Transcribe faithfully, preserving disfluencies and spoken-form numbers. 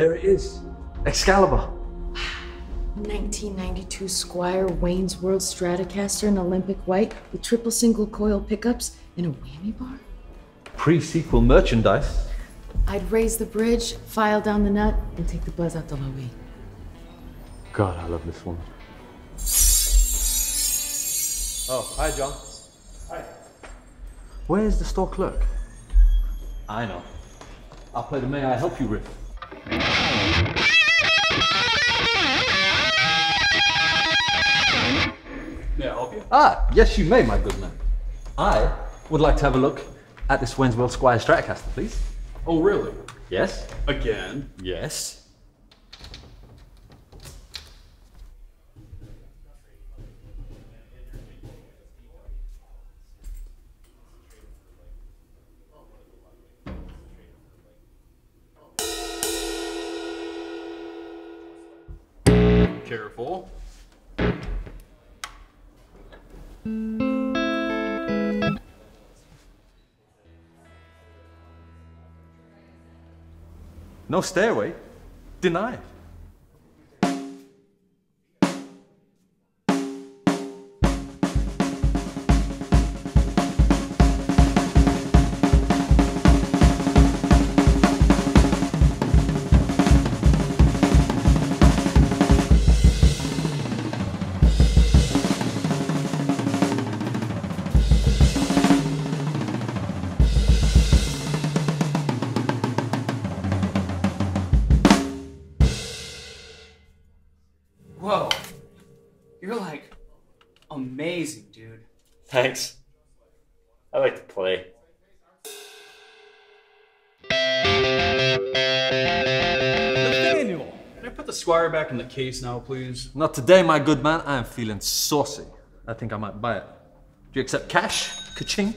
there it is. Excalibur. nineteen ninety-two Squier Wayne's World Stratocaster in Olympic White with triple single coil pickups and a whammy bar? Pre-sequel merchandise. I'd raise the bridge, file down the nut, and take the buzz out the low E. God, I love this woman. Oh, hi, John. Hi. Where's the store clerk? I know. I'll play the May I Help You riff. May I help you? Ah, yes you may, my good man. I would like to have a look at this Wayne's World Squier Stratocaster, please. Oh, really? Yes. Again? Yes. Careful. No stairway, denied. Whoa, you're like amazing, dude. Thanks. I like to play. Nathaniel, can I put the Squier back in the case now, please? Not today, my good man. I am feeling saucy. I think I might buy it. Do you accept cash? Ka-ching.